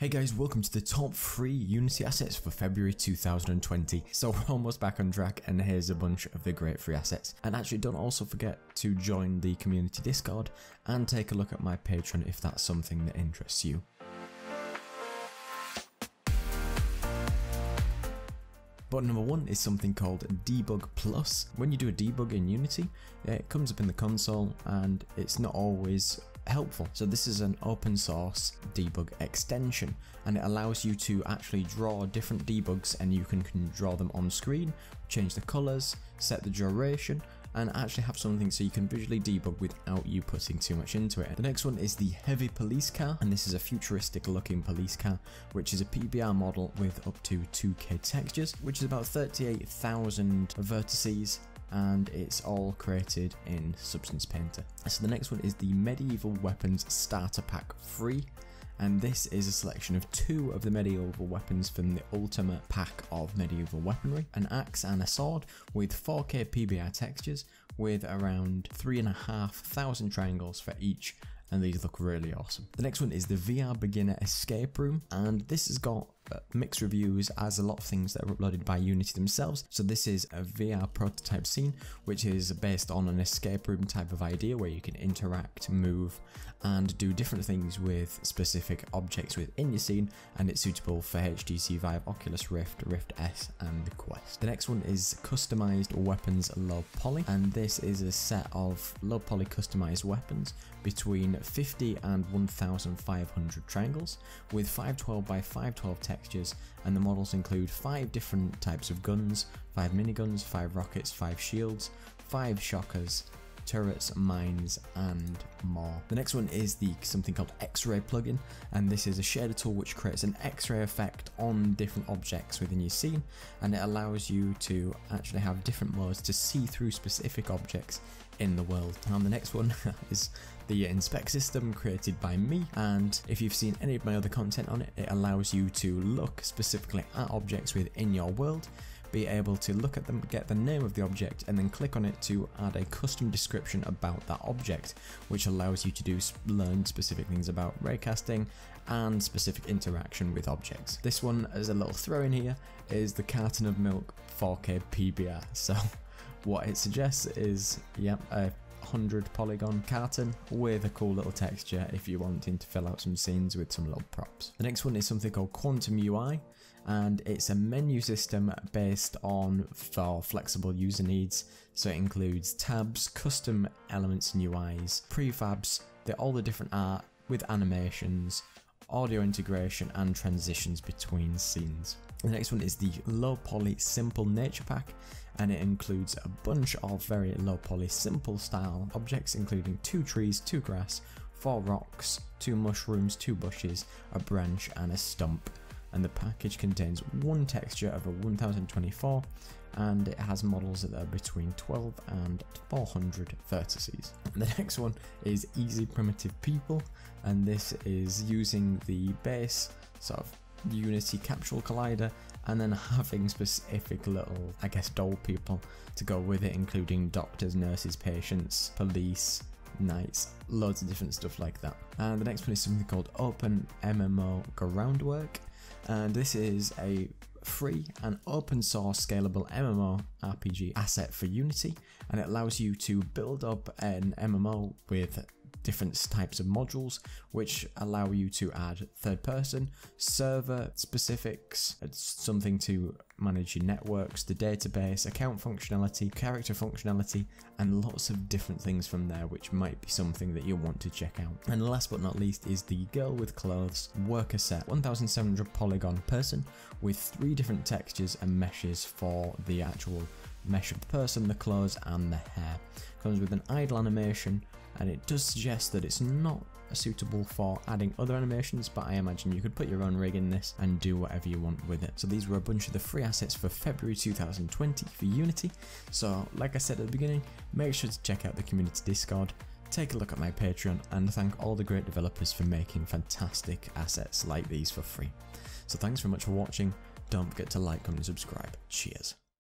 Hey guys, welcome to the top 3 Unity assets for February 2020. So we're almost back on track and here's a bunch of the great free assets. And actually don't also forget to join the community Discord and take a look at my Patreon if that's something that interests you. But number one is something called Debug Plus. When you do a debug in Unity, it comes up in the console and it's not always helpful. So this is an open source debug extension and it allows you to actually draw different debugs and you can draw them on screen, change the colors, set the duration and actually have something so you can visually debug without you putting too much into it. The next one is the Heavy Police Car, and this is a futuristic looking police car which is a PBR model with up to 2K textures, which is about 38,000 vertices, and it's all created in Substance Painter. So the next one is the Medieval Weapons Starter Pack Free, and this is a selection of 2 of the medieval weapons from the Ultimate Pack of Medieval Weaponry, an axe and a sword with 4K PBR textures with around 3,500 triangles for each, and these look really awesome. The next one is the VR Beginner Escape Room, and this has got mixed reviews as a lot of things that are uploaded by Unity themselves. So this is a VR prototype scene which is based on an escape room type of idea where you can interact, move and do different things with specific objects within your scene, and it's suitable for HTC Vive, Oculus Rift, Rift S and the Quest. The next one is Customized Weapons Low Poly, and this is a set of low poly customized weapons between 50 and 1,500 triangles with 512 by 512 text. And the models include 5 different types of guns, 5 miniguns, 5 rockets, 5 shields, 5 shockers, turrets, mines and more. The next one is something called X-Ray Plugin, and this is a shader tool which creates an X-ray effect on different objects within your scene, and it allows you to actually have different modes to see through specific objects in the world. And the next one is the Inspect System, created by me, and if you've seen any of my other content on it, it allows you to look specifically at objects within your world, be able to look at them, get the name of the object and then click on it to add a custom description about that object, which allows you to learn specific things about raycasting and specific interaction with objects. This one, as a little throw in here, is the Carton of Milk 4K PBR, so what it suggests is, a 100 polygon carton with a cool little texture if you're wanting to fill out some scenes with some little props. The next one is something called Quantum UI, and it's a menu system based on for flexible user needs, so it includes tabs, custom elements and UIs, prefabs, all the different art with animations, audio integration and transitions between scenes. The next one is the Low Poly Simple Nature Pack, and it includes a bunch of very low poly simple style objects including 2 trees, 2 grass, 4 rocks, 2 mushrooms, 2 bushes, a branch and a stump. And the package contains 1 texture of a 1024, and it has models that are between 12 and 400 vertices. The next one is Easy Primitive People, and this is using the base sort of Unity capsule collider and then having specific little, I guess, doll people to go with it, including doctors, nurses, patients, police, knights, loads of different stuff like that. And the next one is something called Open MMO Groundwork, and this is a free and open source scalable MMORPG asset for Unity, and it allows you to build up an MMO with different types of modules which allow you to add third person, server specifics, something to manage your networks, the database, account functionality, character functionality and lots of different things from there, which might be something that you'll want to check out. And last but not least is the Girl with Clothes Worker Set, 1700 polygon person with 3 different textures and meshes for the actual mesh of the person, the clothes and the hair. Comes with an idle animation, and it does suggest that it's not suitable for adding other animations, but I imagine you could put your own rig in this and do whatever you want with it. So these were a bunch of the free assets for February 2020 for Unity. So like I said at the beginning, make sure to check out the community Discord, take a look at my Patreon and thank all the great developers for making fantastic assets like these for free. So thanks very much for watching, don't forget to like, comment and subscribe. Cheers.